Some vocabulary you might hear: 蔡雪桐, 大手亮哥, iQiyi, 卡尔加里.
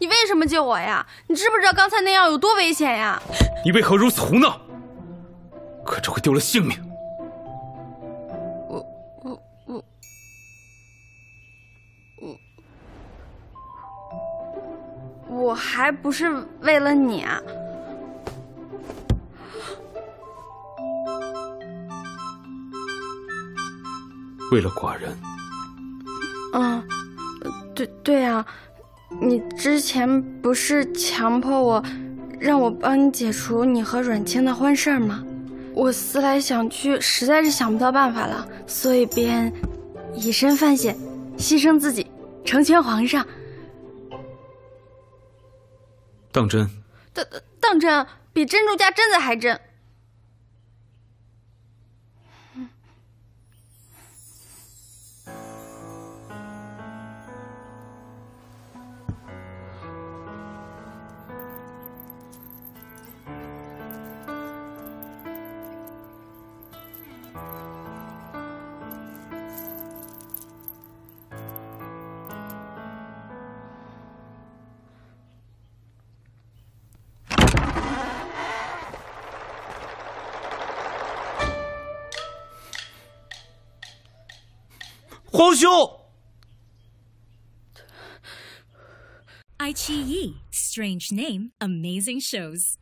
你为什么救我呀？你知不知道刚才那样有多危险呀？你为何如此胡闹？可这会丢了性命。我还不是为了你啊！为了寡人。嗯，对呀。 你之前不是强迫我，让我帮你解除你和阮青的婚事吗？我思来想去，实在是想不到办法了，所以便以身犯险，牺牲自己，成全皇上。当真？当真，比珍珠加榛子还真。皇兄 iQiyi Strange name, amazing shows.